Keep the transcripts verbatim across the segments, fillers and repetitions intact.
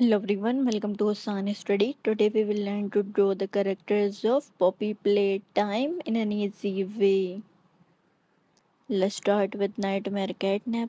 Hello everyone, welcome to Asan Study. Today we will learn to draw the characters of Poppy Playtime in an easy way. Let's start with Nightmare Catnap.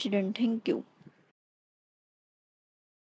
Thank you.